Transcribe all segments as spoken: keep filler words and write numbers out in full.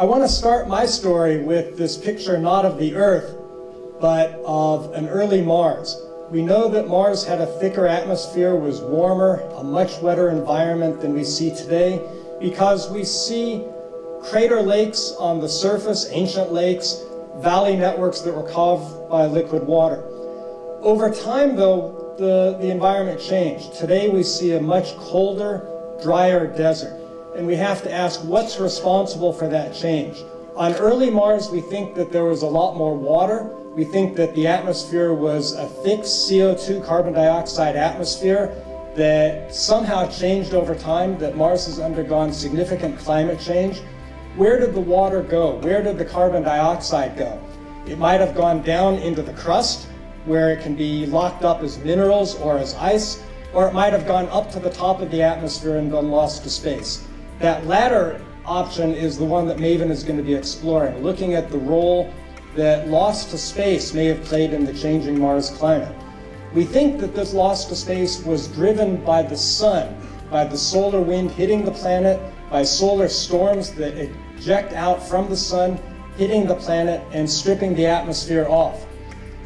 I want to start my story with this picture not of the Earth, but of an early Mars. We know that Mars had a thicker atmosphere, was warmer, a much wetter environment than we see today, because we see crater lakes on the surface, ancient lakes, valley networks that were carved by liquid water. Over time, though, the, the environment changed. Today we see a much colder, drier desert, and we have to ask what's responsible for that change. On early Mars, we think that there was a lot more water. We think that the atmosphere was a thick C O two, carbon dioxide atmosphere that somehow changed over time, that Mars has undergone significant climate change. Where did the water go? Where did the carbon dioxide go? It might have gone down into the crust, where it can be locked up as minerals or as ice, or it might have gone up to the top of the atmosphere and been lost to space. That latter option is the one that MAVEN is going to be exploring, looking at the role that loss to space may have played in the changing Mars climate. We think that this loss to space was driven by the sun, by the solar wind hitting the planet, by solar storms that eject out from the sun, hitting the planet and stripping the atmosphere off.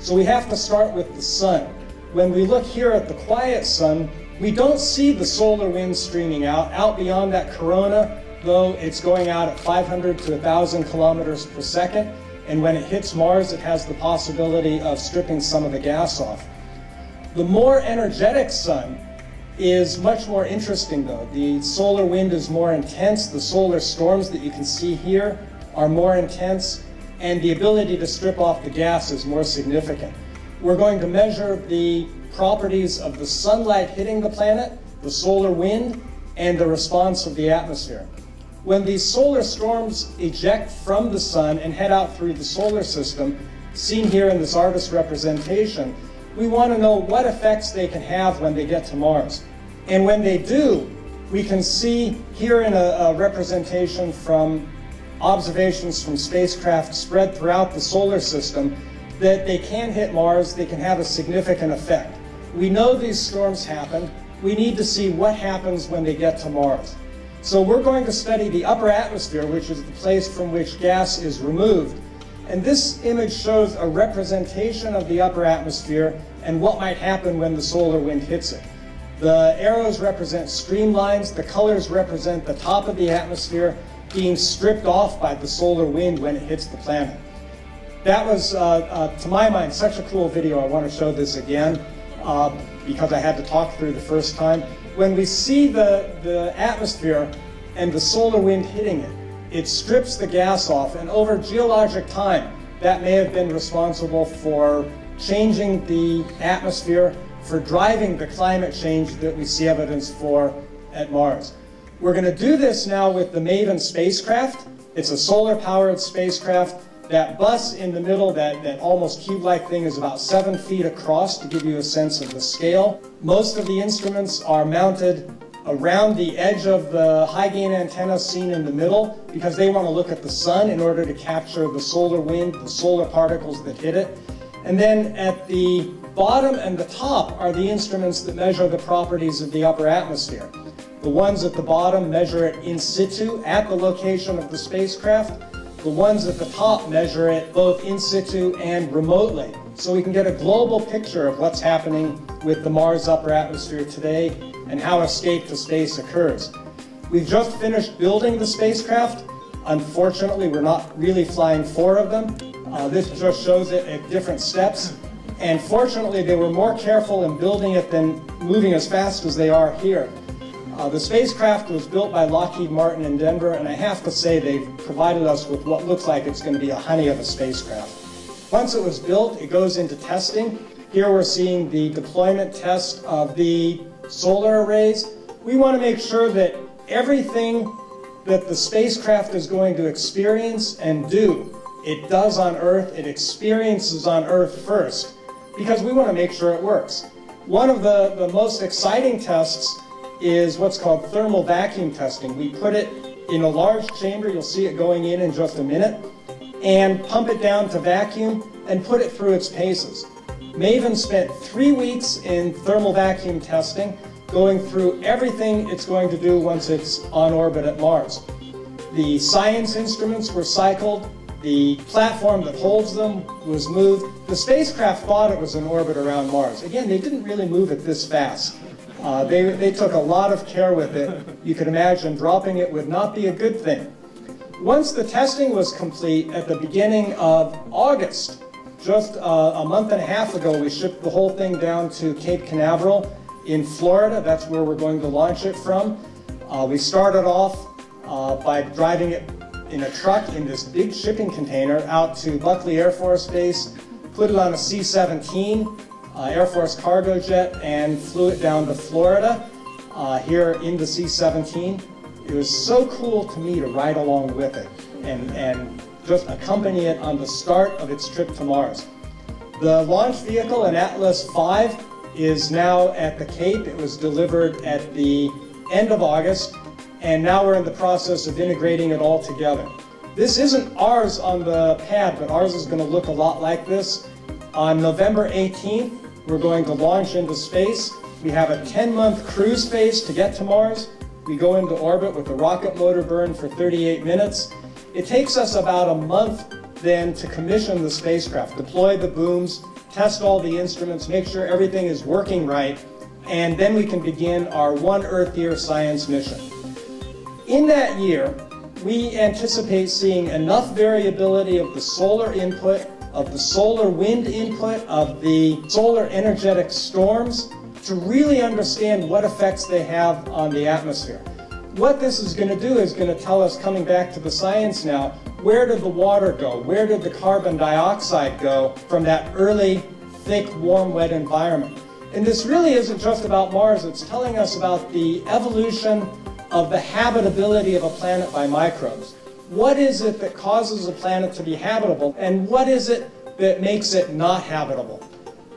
So we have to start with the sun. When we look here at the quiet sun, we don't see the solar wind streaming out. Out beyond that corona, though, it's going out at five hundred to one thousand kilometers per second. And when it hits Mars, it has the possibility of stripping some of the gas off. The more energetic sun is much more interesting, though. The solar wind is more intense, the solar storms that you can see here are more intense, and the ability to strip off the gas is more significant. We're going to measure the properties of the sunlight hitting the planet, the solar wind, and the response of the atmosphere. When these solar storms eject from the sun and head out through the solar system, seen here in this artist's representation, we want to know what effects they can have when they get to Mars. And when they do, we can see here in a, a representation from observations from spacecraft spread throughout the solar system that they can hit Mars, they can have a significant effect. We know these storms happen. We need to see what happens when they get to Mars. So we're going to study the upper atmosphere, which is the place from which gas is removed. And this image shows a representation of the upper atmosphere and what might happen when the solar wind hits it. The arrows represent streamlines, the colors represent the top of the atmosphere being stripped off by the solar wind when it hits the planet. That was, uh, uh, to my mind, such a cool video. I want to show this again uh, because I had to talk through the first time. When we see the, the atmosphere and the solar wind hitting it, it strips the gas off, and over geologic time, that may have been responsible for changing the atmosphere, for driving the climate change that we see evidence for at Mars. We're going to do this now with the MAVEN spacecraft. It's a solar-powered spacecraft. That bus in the middle, that, that almost cube-like thing, is about seven feet across, to give you a sense of the scale. Most of the instruments are mounted around the edge of the high-gain antenna seen in the middle, because they want to look at the sun in order to capture the solar wind, the solar particles that hit it. And then at the bottom and the top are the instruments that measure the properties of the upper atmosphere. The ones at the bottom measure it in situ, at the location of the spacecraft. The ones at the top measure it both in situ and remotely, so we can get a global picture of what's happening with the Mars upper atmosphere today and how escape to space occurs. We've just finished building the spacecraft. Unfortunately, we're not really flying four of them. Uh, this just shows it at different steps. And fortunately, they were more careful in building it than moving as fast as they are here. Uh, the spacecraft was built by Lockheed Martin in Denver, and I have to say they've provided us with what looks like it's going to be a honey of a spacecraft. Once it was built, it goes into testing. Here we're seeing the deployment test of the solar arrays. We want to make sure that everything that the spacecraft is going to experience and do, it does on Earth, it experiences on Earth first, because we want to make sure it works. One of the, the most exciting tests is what's called thermal vacuum testing. We put it in a large chamber, you'll see it going in in just a minute, and pump it down to vacuum and put it through its paces. MAVEN spent three weeks in thermal vacuum testing, going through everything it's going to do once it's on orbit at Mars. The science instruments were cycled. The platform that holds them was moved. The spacecraft thought it was in orbit around Mars. Again, they didn't really move it this fast. Uh, they, they took a lot of care with it. You can imagine dropping it would not be a good thing. Once the testing was complete at the beginning of August, just uh, a month and a half ago, we shipped the whole thing down to Cape Canaveral in Florida. That's where we're going to launch it from. Uh, we started off uh, by driving it in a truck in this big shipping container out to Buckley Air Force Base, put it on a C seventeen, Uh, Air Force cargo jet, and flew it down to Florida uh, here in the C seventeen. It was so cool to me to ride along with it and, and just accompany it on the start of its trip to Mars. The launch vehicle, an Atlas five, is now at the Cape. It was delivered at the end of August, and now we're in the process of integrating it all together. This isn't ours on the pad, but ours is going to look a lot like this. On November eighteenth, we're going to launch into space. We have a ten month cruise phase to get to Mars. We go into orbit with the rocket motor burn for thirty-eight minutes. It takes us about a month then to commission the spacecraft, deploy the booms, test all the instruments, make sure everything is working right, and then we can begin our One Earth Year science mission. In that year, we anticipate seeing enough variability of the solar input, of the solar wind input, of the solar energetic storms, to really understand what effects they have on the atmosphere. What this is going to do is going to tell us, coming back to the science now, where did the water go? Where did the carbon dioxide go from that early, thick, warm, wet environment? And this really isn't just about Mars. It's telling us about the evolution of the habitability of a planet by microbes. What is it that causes a planet to be habitable, and what is it that makes it not habitable?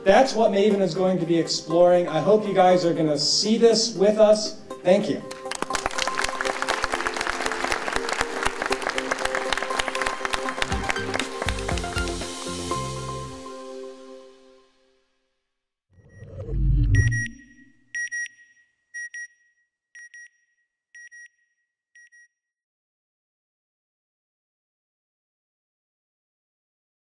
That's what MAVEN is going to be exploring. I hope you guys are going to see this with us. Thank you.